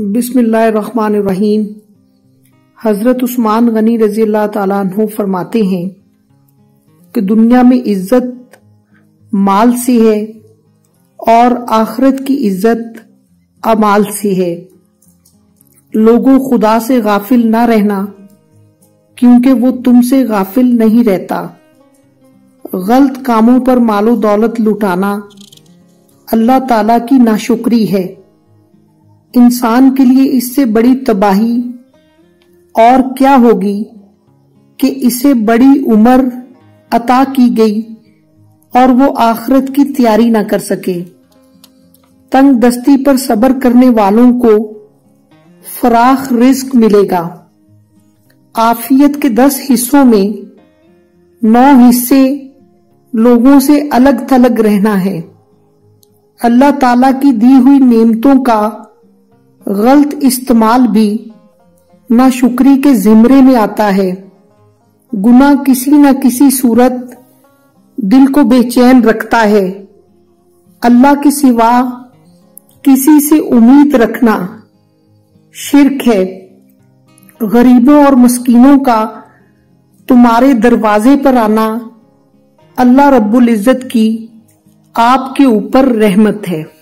बिस्मिल्लाहिर्रहमानिर्रहीम। हजरत उस्मान गनी रजी अल्लाह ताला अन्हु फरमाते हैं कि दुनिया में इज्जत माल से है और आखिरत की इज्जत अमाल से है। लोगों, खुदा से गाफिल ना रहना क्योंकि वो तुमसे गाफिल नहीं रहता। गलत कामों पर मालो दौलत लुटाना अल्लाह ताला की नाशुक्री है। इंसान के लिए इससे बड़ी तबाही और क्या होगी कि इसे बड़ी उम्र अता की गई और वो आखिरत की तैयारी ना कर सके। तंग दस्ती पर सब्र करने वालों को फराख रिस्क मिलेगा। आफियत के 10 हिस्सों में 9 हिस्से लोगों से अलग थलग रहना है। अल्लाह ताला की दी हुई नेमतों का गलत इस्तेमाल भी नाशुक्री के जिमरे में आता है। गुनाह किसी न किसी सूरत दिल को बेचैन रखता है। अल्लाह के सिवा किसी से उम्मीद रखना शिर्क है। गरीबों और मस्कीनों का तुम्हारे दरवाजे पर आना अल्लाह रब्बुल इज्जत की आपके ऊपर रहमत है।